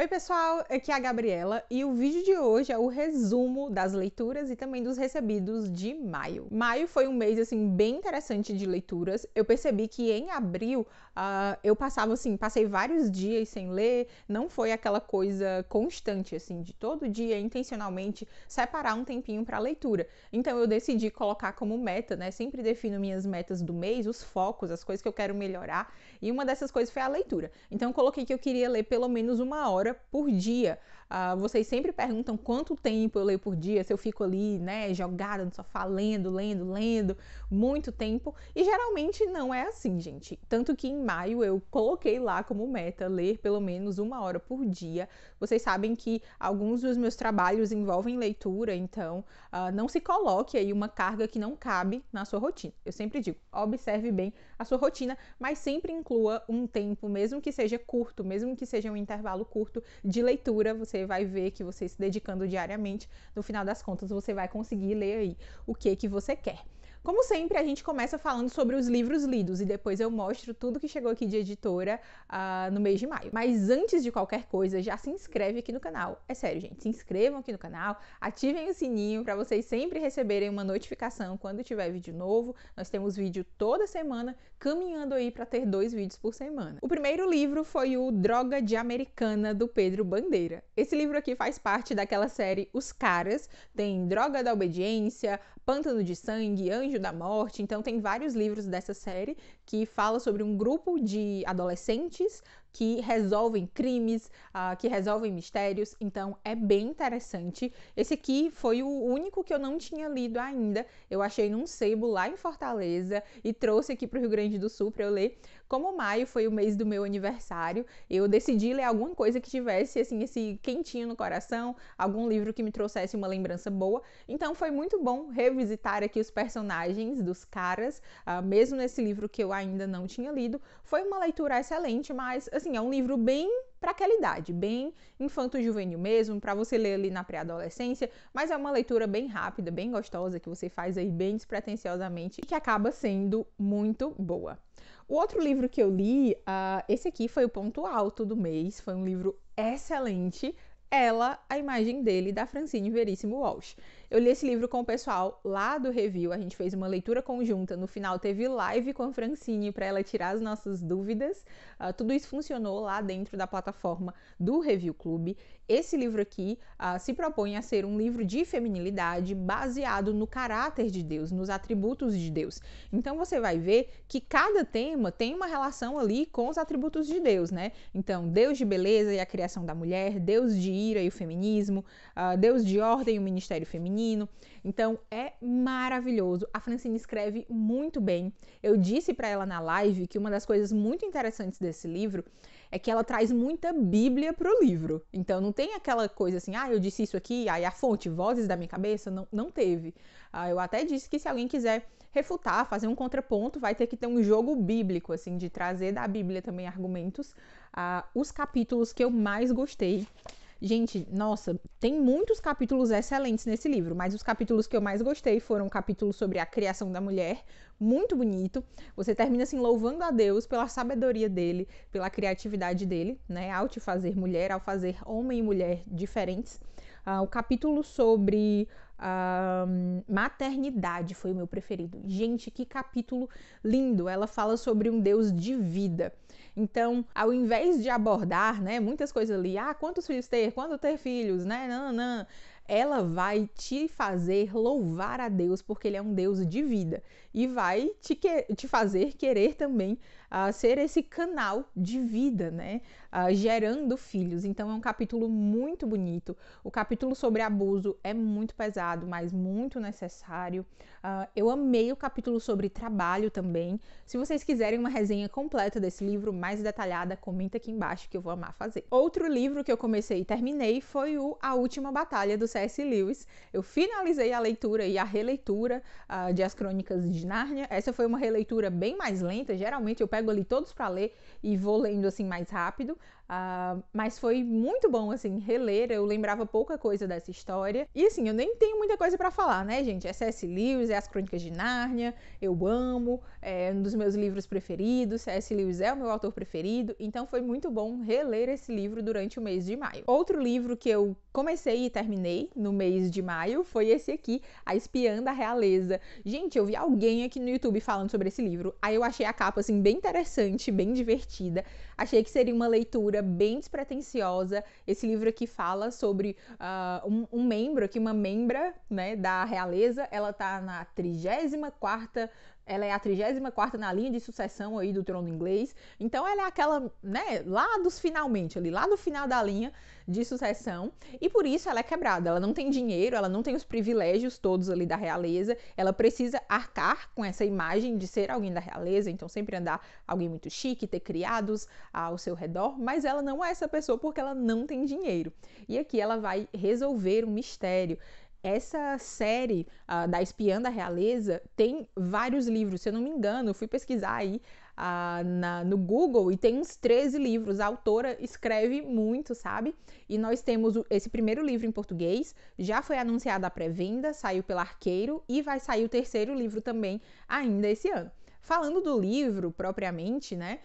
Oi pessoal, aqui é a Gabriela e o vídeo de hoje é o resumo das leituras e também dos recebidos de maio. Maio foi um mês, assim, bem interessante de leituras. Eu percebi que em abril eu passei vários dias sem ler, não foi aquela coisa constante, assim, de todo dia, intencionalmente, separar um tempinho para leitura. Então eu decidi colocar como meta, né, sempre defino minhas metas do mês, os focos, as coisas que eu quero melhorar, e uma dessas coisas foi a leitura. Então eu coloquei que eu queria ler pelo menos uma hora por dia. Vocês sempre perguntam quanto tempo eu leio por dia, se eu fico ali, né, jogada no sofá, lendo, muito tempo, e geralmente não é assim, gente. Tanto que em maio eu coloquei lá como meta ler pelo menos uma hora por dia. Vocês sabem que alguns dos meus trabalhos envolvem leitura, então não se coloque aí uma carga que não cabe na sua rotina. Eu sempre digo, observe bem a sua rotina, mas sempre inclua um tempo, mesmo que seja curto, mesmo que seja um intervalo curto de leitura. Você vai ver que você se dedicando diariamente, no final das contas, você vai conseguir ler aí o que você quer. Como sempre, a gente começa falando sobre os livros lidos e depois eu mostro tudo que chegou aqui de editora no mês de maio. Mas antes de qualquer coisa, já se inscreve aqui no canal. É sério, gente, se inscrevam aqui no canal, ativem o sininho para vocês sempre receberem uma notificação quando tiver vídeo novo. Nós temos vídeo toda semana, caminhando aí para ter 2 vídeos por semana. O primeiro livro foi o Droga de Americana, do Pedro Bandeira. Esse livro aqui faz parte daquela série Os Caras, tem Droga da Obediência, Pântano de Sangue, Anjo da Morte, então tem vários livros dessa série que fala sobre um grupo de adolescentes que resolvem crimes, que resolvem mistérios, então é bem interessante. Esse aqui foi o único que eu não tinha lido ainda, eu achei num sebo lá em Fortaleza e trouxe aqui para o Rio Grande do Sul para eu ler. Como maio foi o mês do meu aniversário, eu decidi ler alguma coisa que tivesse, assim, esse quentinho no coração, algum livro que me trouxesse uma lembrança boa, então foi muito bom revisitar aqui os personagens dos caras, mesmo nesse livro que eu ainda não tinha lido. Foi uma leitura excelente, mas assim, é um livro bem para aquela idade, bem infanto-juvenil mesmo, para você ler ali na pré-adolescência, mas é uma leitura bem rápida, bem gostosa, que você faz aí bem despretensiosamente e que acaba sendo muito boa. O outro livro que eu li, esse aqui foi o ponto alto do mês, foi um livro excelente, Ela, a Imagem Dele, da Francine Veríssimo Walsh. Eu li esse livro com o pessoal lá do Review, a gente fez uma leitura conjunta, no final teve live com a Francine para ela tirar as nossas dúvidas, tudo isso funcionou lá dentro da plataforma do Review Club. Esse livro aqui se propõe a ser um livro de feminilidade baseado no caráter de Deus, nos atributos de Deus. Então você vai ver que cada tema tem uma relação ali com os atributos de Deus, né? Então, Deus de beleza e a criação da mulher, Deus de ira e o feminismo, Deus de ordem e o ministério feminino. Então é maravilhoso, a Francine escreve muito bem. Eu disse para ela na live que uma das coisas muito interessantes desse livro é que ela traz muita Bíblia pro livro, então não tem aquela coisa assim, ah, eu disse isso aqui, aí a fonte, vozes da minha cabeça, não teve. Eu até disse que se alguém quiser refutar, fazer um contraponto, vai ter que ter um jogo bíblico, assim, de trazer da Bíblia também argumentos. Os capítulos que eu mais gostei, gente, nossa, tem muitos capítulos excelentes nesse livro, mas os capítulos que eu mais gostei foram o capítulo sobre a criação da mulher, muito bonito. Você termina, assim, louvando a Deus pela sabedoria dele, pela criatividade dele, né, ao te fazer mulher, ao fazer homem e mulher diferentes. O capítulo sobre maternidade foi o meu preferido. Gente, que capítulo lindo! Ela fala sobre um Deus de vida. Então, ao invés de abordar, né, muitas coisas ali, quantos filhos ter, quando ter filhos, né, ela vai te fazer louvar a Deus porque ele é um Deus de vida e vai te fazer querer também ser esse canal de vida, né, gerando filhos. Então é um capítulo muito bonito. O capítulo sobre abuso é muito pesado, mas muito necessário. Eu amei o capítulo sobre trabalho também. Se vocês quiserem uma resenha completa desse livro, mais detalhada, comenta aqui embaixo que eu vou amar fazer. Outro livro que eu comecei e terminei foi o A Última Batalha, do C.S. Lewis. Eu finalizei a leitura e a releitura de As Crônicas de Nárnia. Essa foi uma releitura bem mais lenta, geralmente eu pego ali todos para ler e vou lendo assim mais rápido. Mas foi muito bom, assim, reler. Eu lembrava pouca coisa dessa história. E, assim, eu nem tenho muita coisa pra falar, né, gente? É C.S. Lewis, é As Crônicas de Nárnia, eu amo, é um dos meus livros preferidos, C.S. Lewis é o meu autor preferido, então foi muito bom reler esse livro durante o mês de maio. Outro livro que eu comecei e terminei no mês de maio foi esse aqui, A Espiã da Realeza. Gente, eu vi alguém aqui no YouTube falando sobre esse livro, aí eu achei a capa, assim, bem interessante, bem divertida, achei que seria uma leitura bem despretensiosa. Esse livro aqui fala sobre um membro, aqui uma membra, né, da realeza. Ela tá na 34ª, ela é a 34ª na linha de sucessão aí do trono inglês, então ela é aquela, né, lá dos finalmente, ali, lá do final da linha de sucessão, e por isso ela é quebrada, ela não tem dinheiro, ela não tem os privilégios todos ali da realeza, ela precisa arcar com essa imagem de ser alguém da realeza, então sempre andar alguém muito chique, ter criados ao seu redor, mas ela não é essa pessoa porque ela não tem dinheiro. E aqui ela vai resolver um mistério. Essa série da Espiã da Realeza tem vários livros, se eu não me engano, eu fui pesquisar aí no Google e tem uns 13 livros, a autora escreve muito, sabe? E nós temos esse primeiro livro em português, já foi anunciada a pré-venda, saiu pela Arqueiro e vai sair o terceiro livro também ainda esse ano. Falando do livro, propriamente, né,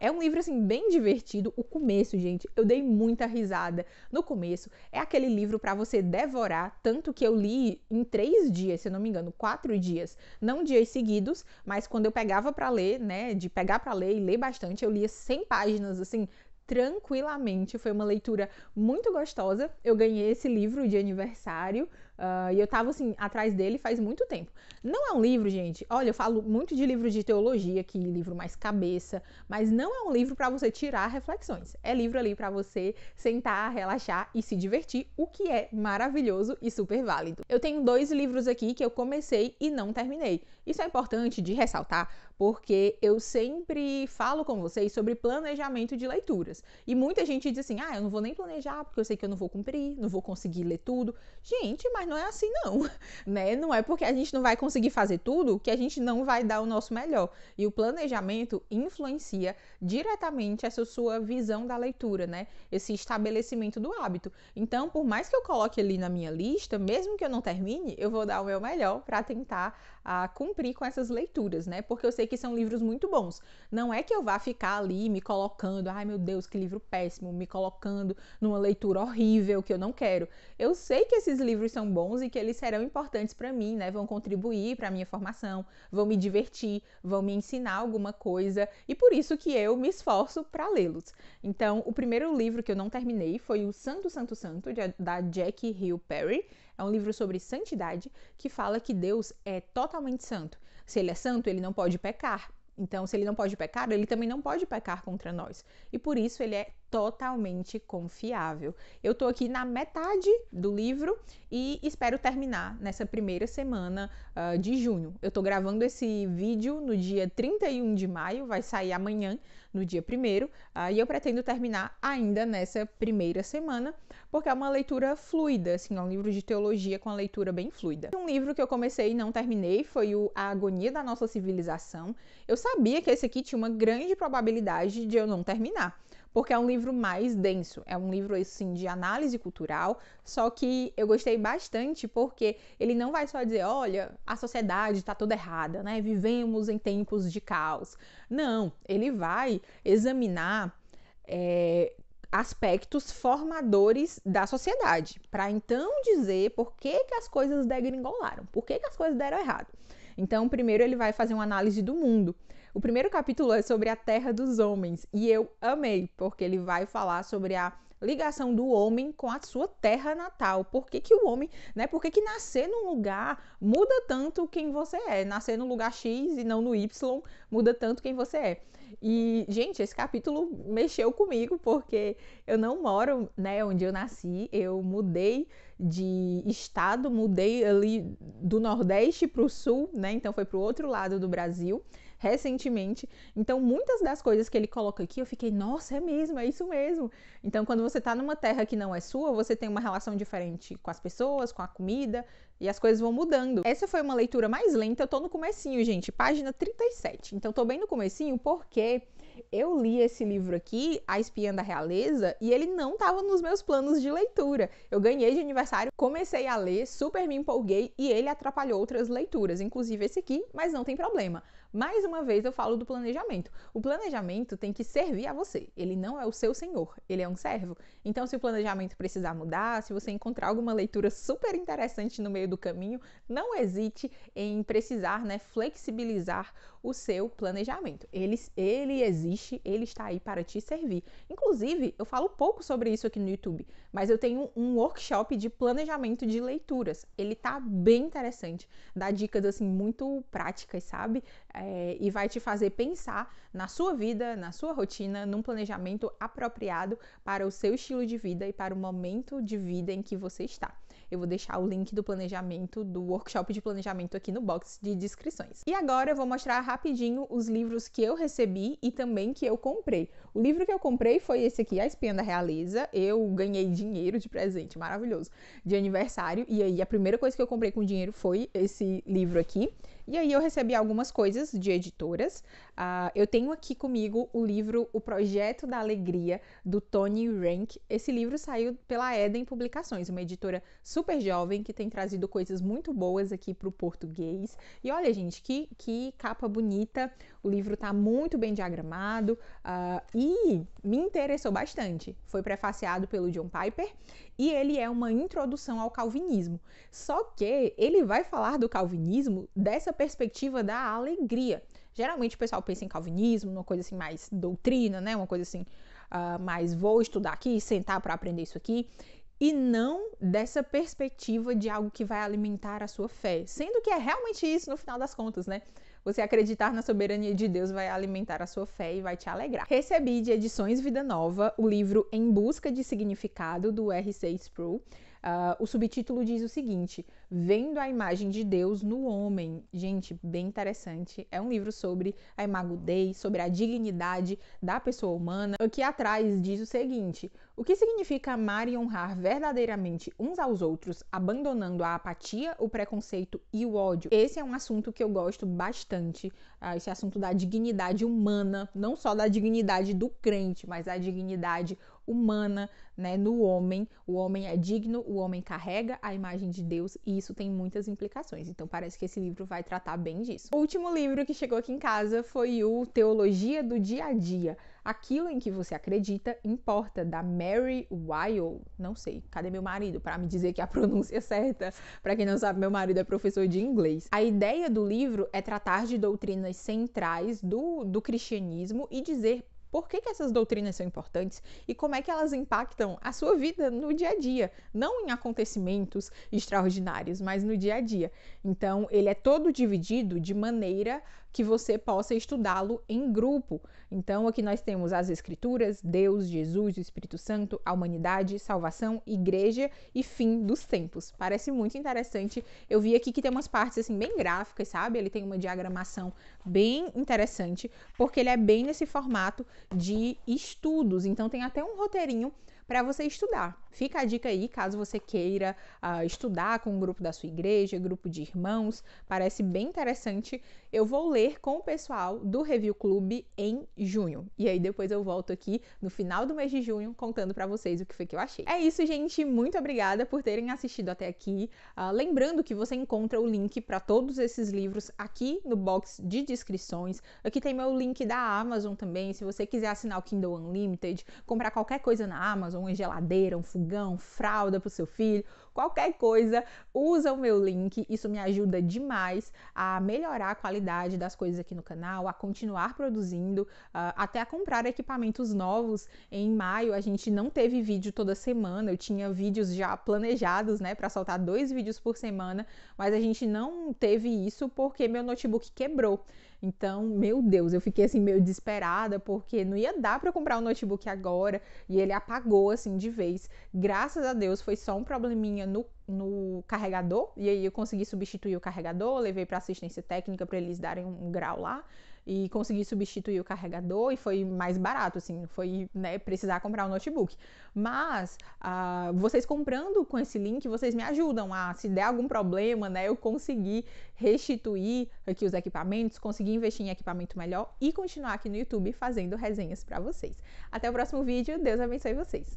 é um livro, assim, bem divertido. O começo, gente, eu dei muita risada no começo. É aquele livro pra você devorar, tanto que eu li em 3 dias, se eu não me engano, 4 dias. Não dias seguidos, mas quando eu pegava pra ler, né, de pegar pra ler e ler bastante, eu lia 100 páginas, assim, tranquilamente, foi uma leitura muito gostosa. Eu ganhei esse livro de aniversário e eu tava, assim, atrás dele faz muito tempo. Não é um livro, gente, olha, eu falo muito de livro de teologia aqui, livro mais cabeça, mas não é um livro pra você tirar reflexões, é livro ali pra você sentar, relaxar e se divertir, o que é maravilhoso e super válido. Eu tenho 2 livros aqui que eu comecei e não terminei. Isso é importante de ressaltar, porque eu sempre falo com vocês sobre planejamento de leituras. E muita gente diz assim, eu não vou nem planejar porque eu sei que eu não vou cumprir, não vou conseguir ler tudo. Gente, mas não é assim não, né? Não é porque a gente não vai conseguir fazer tudo que a gente não vai dar o nosso melhor. E o planejamento influencia diretamente essa sua visão da leitura, né? Esse estabelecimento do hábito. Então, por mais que eu coloque ali na minha lista, mesmo que eu não termine, eu vou dar o meu melhor para tentar cumprir com essas leituras, né? Porque eu sei que são livros muito bons. Não é que eu vá ficar ali me colocando, ai meu Deus, que livro péssimo, me colocando numa leitura horrível que eu não quero. Eu sei que esses livros são bons e que eles serão importantes para mim, né? Vão contribuir para minha formação, vão me divertir, vão me ensinar alguma coisa e por isso que eu me esforço para lê-los. Então, o primeiro livro que eu não terminei foi o Santo, Santo, Santo, da Jackie Hill Perry. É um livro sobre santidade que fala que Deus é totalmente santo. Se ele é santo, ele não pode pecar. Então, se ele não pode pecar, ele também não pode pecar contra nós. E por isso ele é totalmente confiável. Eu tô aqui na metade do livro e espero terminar nessa primeira semana de junho. Eu tô gravando esse vídeo no dia 31 de maio, vai sair amanhã, no dia 1º, e eu pretendo terminar ainda nessa primeira semana, porque é uma leitura fluida, assim, é um livro de teologia com a leitura bem fluida. Um livro que eu comecei e não terminei foi o A Agonia da Nossa Civilização. Eu sabia que esse aqui tinha uma grande probabilidade de eu não terminar, porque é um livro mais denso, é um livro, assim, de análise cultural, só que eu gostei bastante porque ele não vai só dizer, olha, a sociedade tá toda errada, né, vivemos em tempos de caos. Não, ele vai examinar aspectos formadores da sociedade, para então dizer por que que as coisas degringolaram, por que que as coisas deram errado. Então, primeiro ele vai fazer uma análise do mundo. O primeiro capítulo é sobre a terra dos homens, e eu amei, porque ele vai falar sobre a ligação do homem com a sua terra natal. Por que que o homem, né, por que que nascer num lugar muda tanto quem você é? Nascer no lugar X e não no Y muda tanto quem você é. E, gente, esse capítulo mexeu comigo, porque eu não moro, né, onde eu nasci, eu mudei de estado, mudei ali do Nordeste para o Sul, né, então foi para o outro lado do Brasil, recentemente. Então, muitas das coisas que ele coloca aqui, eu fiquei, nossa, é mesmo, é isso mesmo. Então, quando você tá numa terra que não é sua, você tem uma relação diferente com as pessoas, com a comida, e as coisas vão mudando. Essa foi uma leitura mais lenta, eu tô no comecinho, gente, página 37. Então, tô bem no comecinho porque eu li esse livro aqui, A Espiã da Realeza, e ele não estava nos meus planos de leitura. Eu ganhei de aniversário, comecei a ler, super me empolguei e ele atrapalhou outras leituras, inclusive esse aqui, mas não tem problema. Mais uma vez eu falo do planejamento. O planejamento tem que servir a você, ele não é o seu senhor, ele é um servo. Então se o planejamento precisar mudar, se você encontrar alguma leitura super interessante no meio do caminho, não hesite em precisar, né, flexibilizar o seu planejamento. Ele existe, ele está aí para te servir. Inclusive, eu falo pouco sobre isso aqui no YouTube, mas eu tenho um workshop de planejamento de leituras. Ele tá bem interessante, dá dicas assim muito práticas, sabe? E vai te fazer pensar na sua vida, na sua rotina, num planejamento apropriado para o seu estilo de vida e para o momento de vida em que você está. Eu vou deixar o link do planejamento, do workshop de planejamento aqui no box de descrições. E agora eu vou mostrar rapidinho os livros que eu recebi e também que eu comprei. O livro que eu comprei foi esse aqui, A Espiã da Realeza. Eu ganhei dinheiro de presente, maravilhoso, de aniversário. E aí a primeira coisa que eu comprei com dinheiro foi esse livro aqui. E aí eu recebi algumas coisas de editoras. Eu tenho aqui comigo o livro O Projeto da Alegria, do Tony Rank. Esse livro saiu pela Eden Publicações, uma editora super jovem que tem trazido coisas muito boas aqui para o português. E olha, gente, que capa bonita. O livro tá muito bem diagramado e me interessou bastante. Foi prefaciado pelo John Piper e ele é uma introdução ao calvinismo. Só que ele vai falar do calvinismo dessa perspectiva da alegria. Geralmente o pessoal pensa em calvinismo, uma coisa assim mais doutrina, né? Uma coisa assim, mais vou estudar aqui, sentar para aprender isso aqui. E não dessa perspectiva de algo que vai alimentar a sua fé. Sendo que é realmente isso no final das contas, né? Você acreditar na soberania de Deus vai alimentar a sua fé e vai te alegrar. Recebi de Edições Vida Nova o livro Em Busca de Significado, do R.C. Sproul. O subtítulo diz o seguinte: Vendo a imagem de Deus no homem. Gente, bem interessante. É um livro sobre a imagudez, sobre a dignidade da pessoa humana. Aqui atrás diz o seguinte: o que significa amar e honrar verdadeiramente uns aos outros, abandonando a apatia, o preconceito e o ódio? Esse é um assunto que eu gosto bastante, esse assunto da dignidade humana, não só da dignidade do crente, mas da dignidade humana, né, no homem. O homem é digno, o homem carrega a imagem de Deus e isso tem muitas implicações. Então parece que esse livro vai tratar bem disso. O último livro que chegou aqui em casa foi o Teologia do Dia a Dia. Aquilo em que você acredita importa, da Mary White. Não sei, cadê meu marido para me dizer que a pronúncia é certa? Para quem não sabe, meu marido é professor de inglês. A ideia do livro é tratar de doutrinas centrais do cristianismo e dizer por que essas doutrinas são importantes e como é que elas impactam a sua vida no dia a dia, não em acontecimentos extraordinários, mas no dia a dia. Então, ele é todo dividido de maneira que você possa estudá-lo em grupo. Então, aqui nós temos as Escrituras, Deus, Jesus, o Espírito Santo, a humanidade, salvação, igreja e fim dos tempos. Parece muito interessante. Eu vi aqui que tem umas partes assim bem gráficas, sabe? Ele tem uma diagramação bem interessante, porque ele é bem nesse formato de estudos. Então, tem até um roteirinho para você estudar. Fica a dica aí, caso você queira estudar com um grupo da sua igreja, grupo de irmãos, parece bem interessante. Eu vou ler com o pessoal do Review Club em junho. E aí depois eu volto aqui no final do mês de junho contando para vocês o que foi que eu achei. É isso, gente. Muito obrigada por terem assistido até aqui. Lembrando que você encontra o link para todos esses livros aqui no box de descrições. Aqui tem meu link da Amazon também. Se você quiser assinar o Kindle Unlimited, comprar qualquer coisa na Amazon, uma geladeira, um fogão, fralda para o seu filho, qualquer coisa, usa o meu link. Isso me ajuda demais a melhorar a qualidade das coisas aqui no canal, a continuar produzindo, até a comprar equipamentos novos. Em maio a gente não teve vídeo toda semana, eu tinha vídeos já planejados, né, para soltar 2 vídeos por semana, mas a gente não teve isso porque meu notebook quebrou. Então, meu Deus, eu fiquei assim meio desesperada porque não ia dar para comprar um notebook agora e ele apagou assim de vez. Graças a Deus foi só um probleminha no no carregador, e aí eu consegui substituir o carregador, levei para assistência técnica para eles darem um grau lá, e consegui substituir o carregador, e foi mais barato, assim, foi, né, precisar comprar um notebook. Mas vocês comprando com esse link, vocês me ajudam a, se der algum problema, né, eu conseguir restituir aqui os equipamentos, conseguir investir em equipamento melhor e continuar aqui no YouTube fazendo resenhas para vocês. Até o próximo vídeo, Deus abençoe vocês!